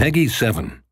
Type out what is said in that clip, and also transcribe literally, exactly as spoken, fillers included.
Peggy seven.